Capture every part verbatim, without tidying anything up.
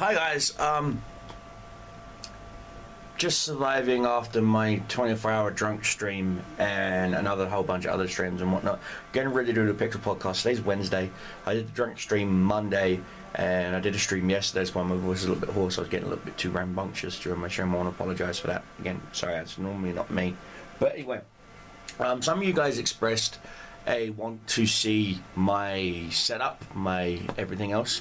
Hi guys, um, just surviving after my twenty-four hour drunk stream and another whole bunch of other streams and whatnot. Getting ready to do the Pixel podcast. Today's Wednesday. I did the drunk stream Monday and I did a stream yesterday, so my voice is a little bit hoarse. I was getting a little bit too rambunctious during my stream. I want to apologise for that. Again, sorry, that's normally not me. But anyway, um, some of you guys expressed a want to see my setup, my everything else.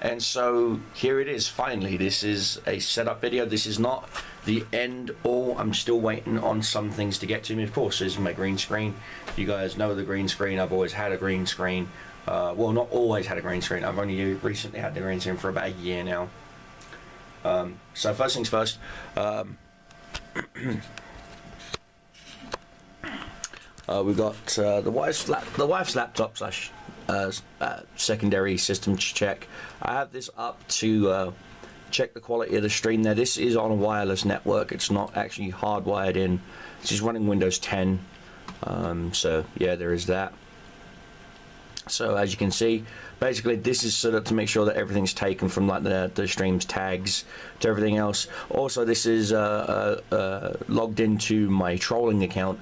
And so here it is, finally. This is a setup video. This is not the end all. I'm still waiting on some things to get to me. Of course, this is my green screen. You guys know the green screen. I've always had a green screen. Uh, well, not always had a green screen. I've only recently had the green screen for about a year now. Um, so first things first. Um, uh, we've got uh, the wife's lap the wife's laptop slash... Uh, uh, secondary system check. I have this up to uh, check the quality of the stream there. This is on a wireless network. It's not actually hardwired in. This is running Windows ten. Um, so yeah, there is that. So as you can see, basically this is set up to make sure that everything's taken from like the, the stream's tags to everything else. Also, this is uh, uh, uh, logged into my trolling account.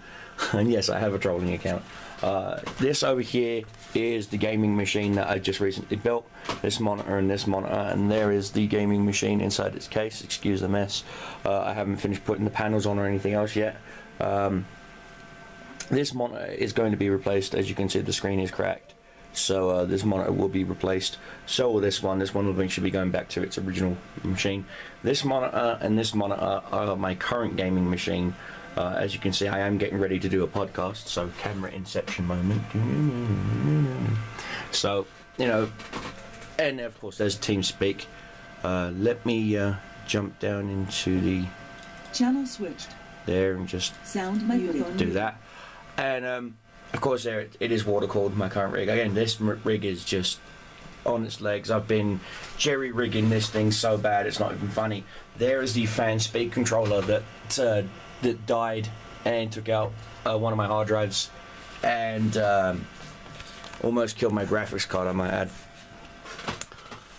And yes, I have a trolling account. Uh, this over here is the gaming machine that I just recently built. This monitor and this monitor, and there is the gaming machine inside its case. Excuse the mess. Uh, I haven't finished putting the panels on or anything else yet. Um, this monitor is going to be replaced. As you can see, the screen is cracked. So uh, this monitor will be replaced. So will this one. This one should be going back to its original machine. This monitor and this monitor are my current gaming machine. Uh, as you can see, I am getting ready to do a podcast, so camera inception moment. So, you know, and of course there's TeamSpeak. Uh, let me uh, jump down into the channel switched there and just sound microphone. Do that. And um, of course, there it, it is water cooled. My current rig again. This rig is just on its legs. I've been jerry rigging this thing so bad it's not even funny. There is the fan speed controller that. Uh, that died and took out uh, one of my hard drives and um, almost killed my graphics card, I might add.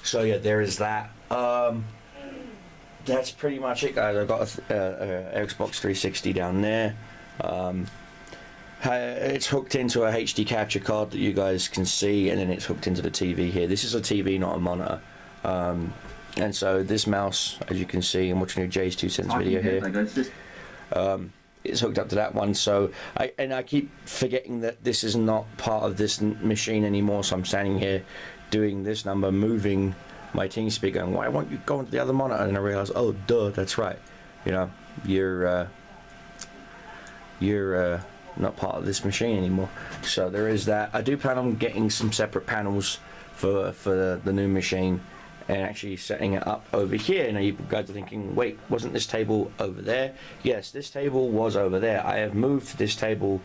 So yeah, there is that. Um, that's pretty much it, guys. I've got a, a, a Xbox three sixty down there. Um, it's hooked into a H D capture card that you guys can see, and then it's hooked into the T V here. This is a T V, not a monitor. Um, and so this mouse, as you can see, I'm watching a Jay's Two Cents video here. Um, it's hooked up to that one, so I and I keep forgetting that this is not part of this n machine anymore. So I'm standing here doing this number, moving my TeamSpeak, going, "Why won't you go into the other monitor?" And I realize, oh, duh, that's right. You know, you're uh, you're uh, not part of this machine anymore. So there is that. I do plan on getting some separate panels for for the, the new machine. And actually setting it up over here. Now you guys are thinking, wait, wasn't this table over there? Yes, this table was over there. I have moved this table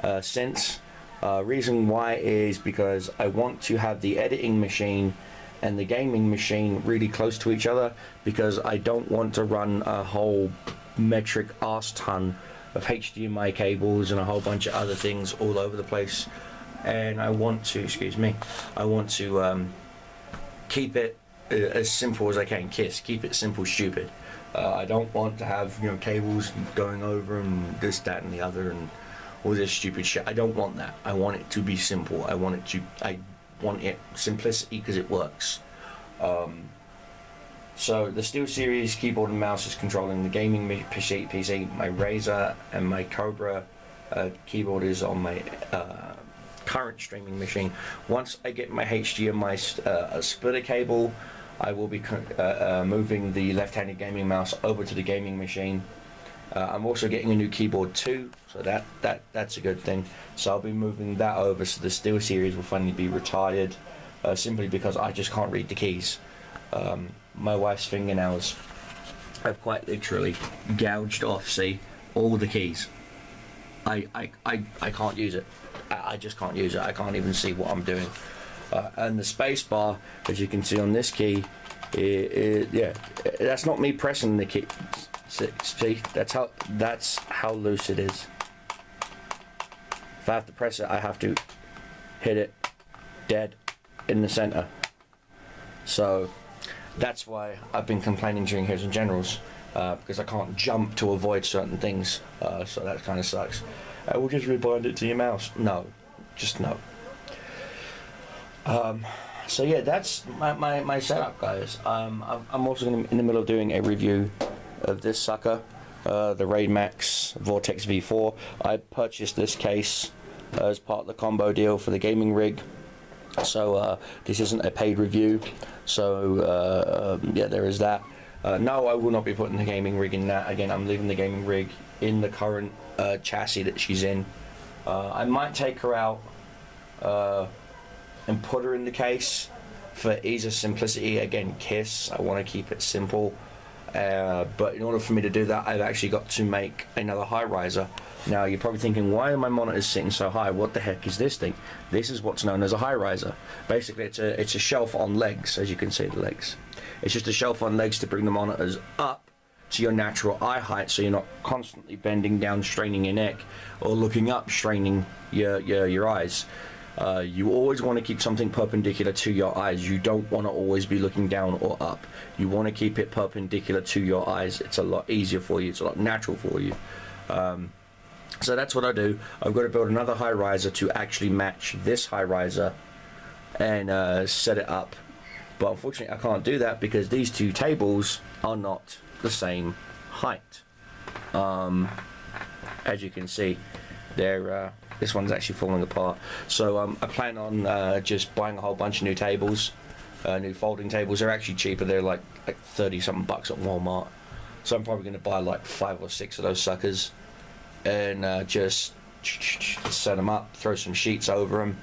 uh, since. Uh, reason why is because I want to have the editing machine and the gaming machine really close to each other, because I don't want to run a whole metric arse ton of H D M I cables and a whole bunch of other things all over the place. And I want to, excuse me, I want to um, keep it as simple as I can. Kiss keep it simple stupid. uh, I don't want to have, you know, cables going over and this, that and the other and all this stupid shit. I don't want that. I want it to be simple. I want it to I want it simplicity because it works. Um, so the SteelSeries keyboard and mouse is controlling the gaming P C, P C. My Razer and my Cobra uh, keyboard is on my uh, current streaming machine. Once I get my H D M I uh, splitter cable, I will be uh, uh, moving the left-handed gaming mouse over to the gaming machine. Uh, I'm also getting a new keyboard too, so that that that's a good thing. So I'll be moving that over, so the SteelSeries will finally be retired, uh, simply because I just can't read the keys. Um, my wife's fingernails have quite literally gouged off. See, all the keys. I I I, I can't use it. I just can't use it. I can't even see what I'm doing. Uh, and the space bar, as you can see on this key, it, it, yeah, that's not me pressing the key. See, that's how that's how loose it is. If I have to press it, I have to hit it dead in the center. So That's why I've been complaining during Heroes and Generals, uh, because I can't jump to avoid certain things, uh, so that kind of sucks. I will just rebind it to your mouse. No, just no. Um, so yeah, that's my, my, my setup, guys. Um, I'm also gonna, in the middle of doing a review of this sucker, uh, the Raid Max Vortex V four. I purchased this case uh, as part of the combo deal for the gaming rig. So uh, this isn't a paid review, so uh, um, yeah, there is that. Uh, no, I will not be putting the gaming rig in that. Again, I'm leaving the gaming rig in the current uh, chassis that she's in. Uh, I might take her out uh, and put her in the case for ease of simplicity. Again, KISS, I want to keep it simple. Uh, but in order for me to do that, I've actually got to make another high riser. Now you're probably thinking, why are my monitors sitting so high? What the heck is this thing? This is what's known as a high riser. Basically, it's a it's a shelf on legs, as you can see the legs. It's just a shelf on legs to bring the monitors up to your natural eye height, so you're not constantly bending down, straining your neck, or looking up, straining your your your eyes. Uh, you always want to keep something perpendicular to your eyes. You don't want to always be looking down or up. You want to keep it perpendicular to your eyes. It's a lot easier for you. It's a lot natural for you. Um, so that's what I do. I've got to build another high riser to actually match this high riser and uh, set it up. But unfortunately, I can't do that because these two tables are not the same height. Um, as you can see, they're... Uh, This one's actually falling apart. So um, I plan on uh, just buying a whole bunch of new tables, uh, new folding tables. They're actually cheaper. They're like like thirty something bucks at Walmart. So I'm probably going to buy like five or six of those suckers and uh, just set them up, throw some sheets over them,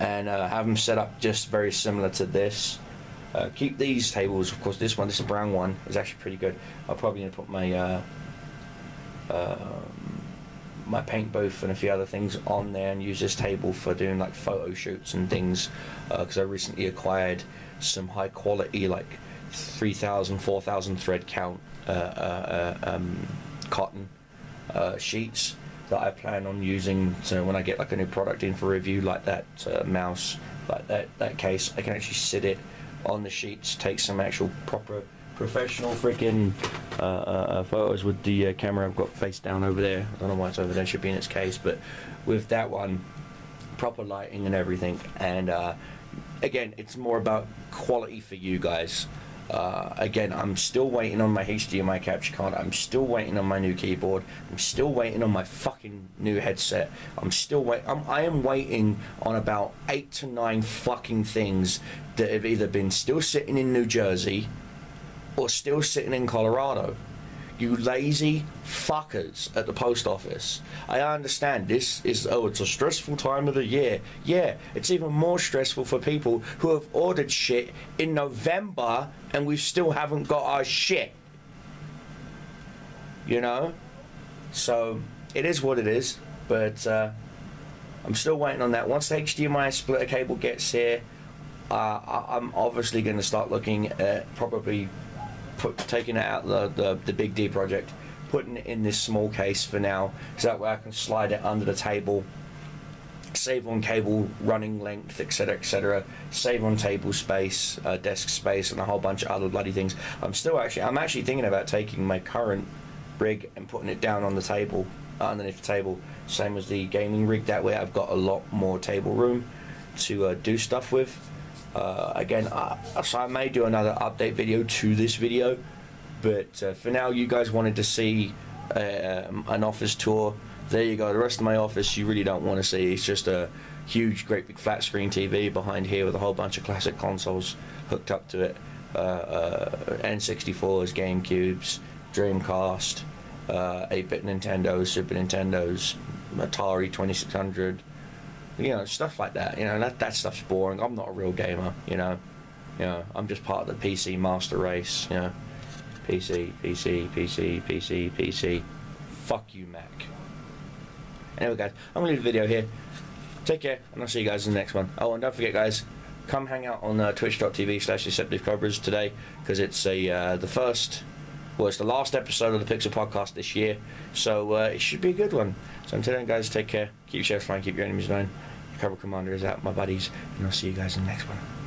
and uh, have them set up just very similar to this. Uh, keep these tables, of course. This one, this is a brown one, is actually pretty good. I'm probably going to put my... Uh, uh, my paint booth and a few other things on there and use this table for doing like photo shoots and things, because uh, I recently acquired some high quality like three thousand, four thousand thread count uh, uh, um, cotton uh, sheets that I plan on using, so when I get like a new product in for review, like that uh, mouse, like that, that case, I can actually sit it on the sheets, take some actual proper professional freaking uh, uh, photos with the uh, camera I've got face down over there. I don't know why it's over there, it should be in its case, but with that one, proper lighting and everything. And uh, again, it's more about quality for you guys. Uh, again, I'm still waiting on my H D M I capture card. I'm still waiting on my new keyboard. I'm still waiting on my fucking new headset. I'm still wait. I'm, I am waiting on about eight to nine fucking things that have either been still sitting in New Jersey or still sitting in Colorado. You lazy fuckers at the post office. I understand this is, oh, it's a stressful time of the year. Yeah, it's even more stressful for people who have ordered shit in November and we still haven't got our shit. You know? So, it is what it is, but uh, I'm still waiting on that. Once the H D M I splitter cable gets here, uh, I'm obviously gonna start looking at probably Put, taking it out the, the the Big D project, putting it in this small case for now, so that way I can slide it under the table, save on cable running length, etc, etc, save on table space, uh, desk space, and a whole bunch of other bloody things. I'm still actually I'm actually thinking about taking my current rig and putting it down on the table, underneath the table, same as the gaming rig. That way I've got a lot more table room to uh, do stuff with. Uh, again, uh, so I may do another update video to this video, but uh, for now, you guys wanted to see um, an office tour. There you go. The rest of my office you really don't want to see. It's just a huge, great big flat screen T V behind here with a whole bunch of classic consoles hooked up to it. Uh, uh, N sixty-fours, GameCubes, Dreamcast, uh, eight bit Nintendos, Super Nintendos, Atari twenty-six hundred. You know, stuff like that. You know, that that stuff's boring. I'm not a real gamer. You know, you know, I'm just part of the P C master race. You know, P C, P C, P C, P C, P C. Fuck you, Mac. Anyway, guys, I'm gonna leave the video here. Take care, and I'll see you guys in the next one. Oh, and don't forget, guys, come hang out on uh, twitch dot t v slash deceptive cobras today, because it's a uh, the first. Well, it's the last episode of the Pixel podcast this year, so uh, it should be a good one. So until then, guys, take care. Keep your shares flying, keep your enemies known. Cobra Commander is out, my buddies, and I'll see you guys in the next one.